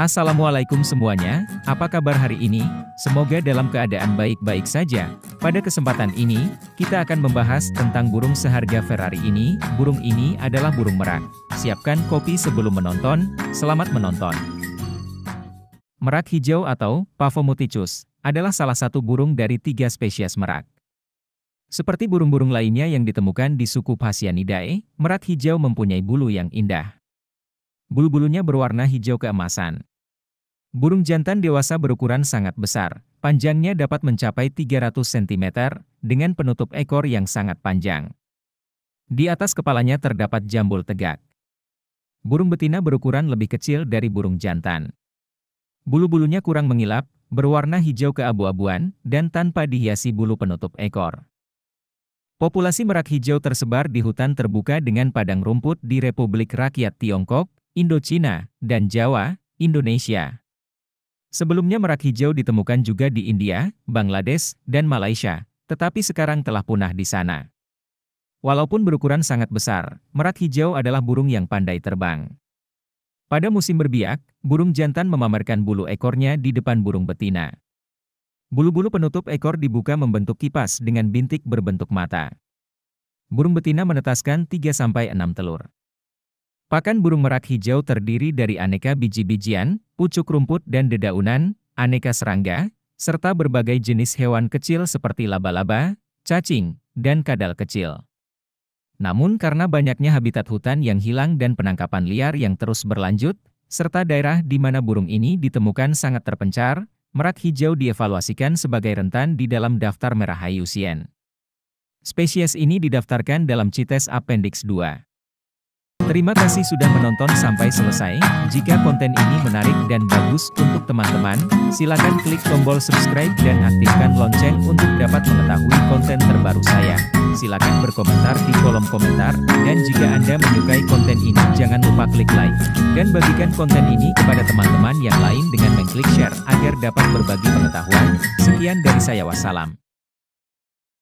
Assalamualaikum semuanya, apa kabar hari ini? Semoga dalam keadaan baik-baik saja. Pada kesempatan ini, kita akan membahas tentang burung seharga Ferrari ini. Burung ini adalah burung merak. Siapkan kopi sebelum menonton, selamat menonton. Merak hijau atau Pavo muticus adalah salah satu burung dari 3 spesies merak. Seperti burung-burung lainnya yang ditemukan di suku Phasianidae, merak hijau mempunyai bulu yang indah. Bulu-bulunya berwarna hijau keemasan. Burung jantan dewasa berukuran sangat besar, panjangnya dapat mencapai 300 cm, dengan penutup ekor yang sangat panjang. Di atas kepalanya terdapat jambul tegak. Burung betina berukuran lebih kecil dari burung jantan. Bulu-bulunya kurang mengilap, berwarna hijau keabu-abuan, dan tanpa dihiasi bulu penutup ekor. Populasi merak hijau tersebar di hutan terbuka dengan padang rumput di Republik Rakyat Tiongkok, Indochina, dan Jawa, Indonesia. Sebelumnya merak hijau ditemukan juga di India, Bangladesh, dan Malaysia, tetapi sekarang telah punah di sana. Walaupun berukuran sangat besar, merak hijau adalah burung yang pandai terbang. Pada musim berbiak, burung jantan memamerkan bulu ekornya di depan burung betina. Bulu-bulu penutup ekor dibuka membentuk kipas dengan bintik berbentuk mata. Burung betina menetaskan 3-6 telur. Pakan burung merak hijau terdiri dari aneka biji-bijian, pucuk rumput dan dedaunan, aneka serangga, serta berbagai jenis hewan kecil seperti laba-laba, cacing, dan kadal kecil. Namun karena banyaknya habitat hutan yang hilang dan penangkapan liar yang terus berlanjut, serta daerah di mana burung ini ditemukan sangat terpencar, merak hijau dievaluasikan sebagai rentan di dalam daftar merah IUCN. Spesies ini didaftarkan dalam CITES Appendix 2. Terima kasih sudah menonton sampai selesai. Jika konten ini menarik dan bagus untuk teman-teman, silakan klik tombol subscribe dan aktifkan lonceng untuk dapat mengetahui konten terbaru saya. Silakan berkomentar di kolom komentar, dan jika Anda menyukai konten ini jangan lupa klik like. Dan bagikan konten ini kepada teman-teman yang lain dengan mengklik share agar dapat berbagi pengetahuan. Sekian dari saya, wassalam.